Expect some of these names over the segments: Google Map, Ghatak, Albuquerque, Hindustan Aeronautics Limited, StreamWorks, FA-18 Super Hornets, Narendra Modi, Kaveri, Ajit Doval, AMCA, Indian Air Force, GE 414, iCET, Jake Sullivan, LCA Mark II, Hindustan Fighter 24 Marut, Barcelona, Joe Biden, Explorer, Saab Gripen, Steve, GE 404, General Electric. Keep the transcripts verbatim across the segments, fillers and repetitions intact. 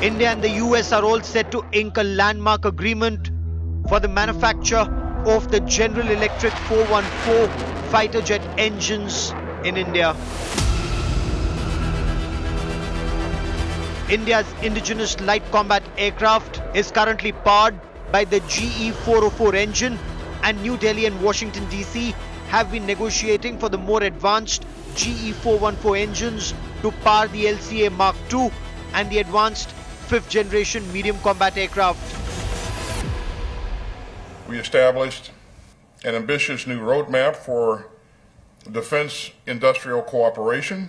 India and the U S are all set to ink a landmark agreement for the manufacture of the General Electric four one four fighter jet engines in India. India's indigenous light combat aircraft is currently powered by the G E four oh four engine, and New Delhi and Washington D C have been negotiating for the more advanced G E four one four engines to power the L C A Mark two and the advanced fifth generation medium combat aircraft. We established an ambitious new roadmap for defense industrial cooperation,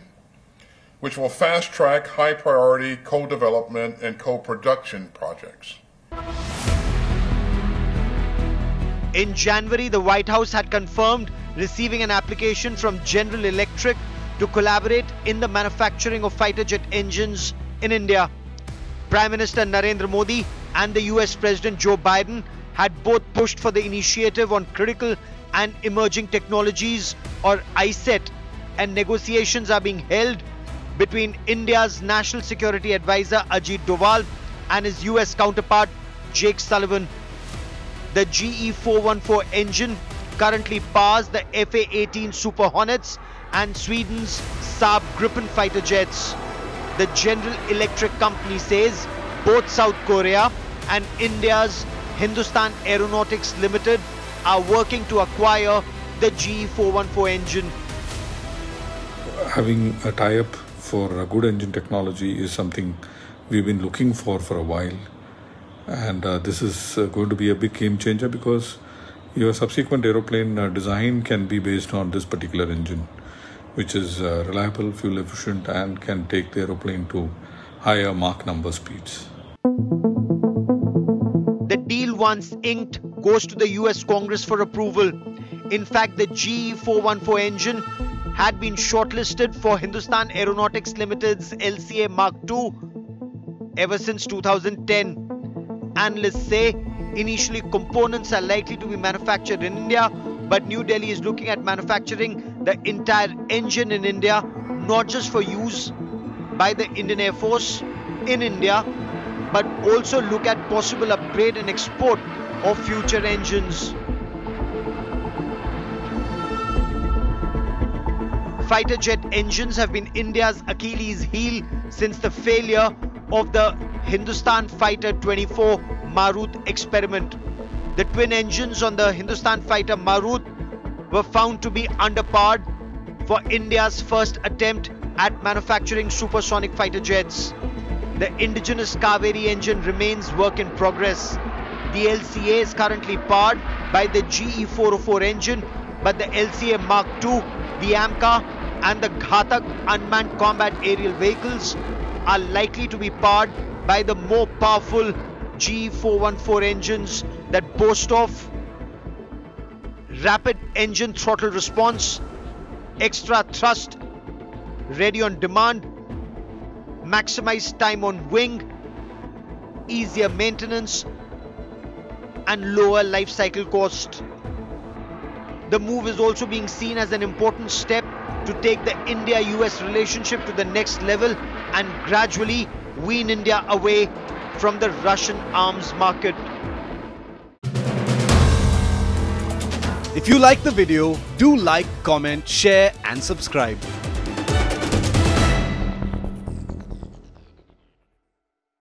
which will fast-track high-priority co-development and co-production projects. In January, the White House had confirmed receiving an application from General Electric to collaborate in the manufacturing of fighter jet engines in India. Prime Minister Narendra Modi and the U S President Joe Biden had both pushed for the initiative on critical and emerging technologies, or iCET, and negotiations are being held between India's National Security Advisor Ajit Doval and his U S counterpart Jake Sullivan. The G E four one four engine currently powers the F A eighteen Super Hornets and Sweden's Saab Gripen fighter jets. The General Electric company says both South Korea and India's Hindustan Aeronautics Limited are working to acquire the G E four one four engine. Having a tie-up for a good engine technology is something we've been looking for for a while, and uh, this is uh, going to be a big game changer, because your subsequent aeroplane uh, design can be based on this particular engine, which is uh, reliable, fuel efficient, and can take the aeroplane to higher Mach number speeds. The deal, once inked, goes to the U S Congress for approval. In fact, the G E four one four engine had been shortlisted for Hindustan Aeronautics Limited's L C A Mark two ever since two thousand ten. Analysts say initially components are likely to be manufactured in India, but New Delhi is looking at manufacturing the entire engine in India, not just for use by the Indian Air Force in India, but also look at possible upgrade and export of future engines. Fighter jet engines have been India's Achilles heel since the failure of the Hindustan Fighter twenty-four Marut experiment. The twin engines on the Hindustan Fighter Marut were found to be underpowered for India's first attempt at manufacturing supersonic fighter jets. The indigenous Kaveri engine remains work in progress. The L C A is currently powered by the G E four oh four engine, but the L C A Mark two, the A M C A, and the Ghatak unmanned combat aerial vehicles are likely to be powered by the more powerful G E four one four engines that boast of rapid engine throttle response, extra thrust, ready on demand, maximized time on wing, easier maintenance, and lower life cycle cost. The move is also being seen as an important step to take the India U S relationship to the next level and gradually wean India away from the Russian arms market. If you like the video, do like, comment, share and subscribe.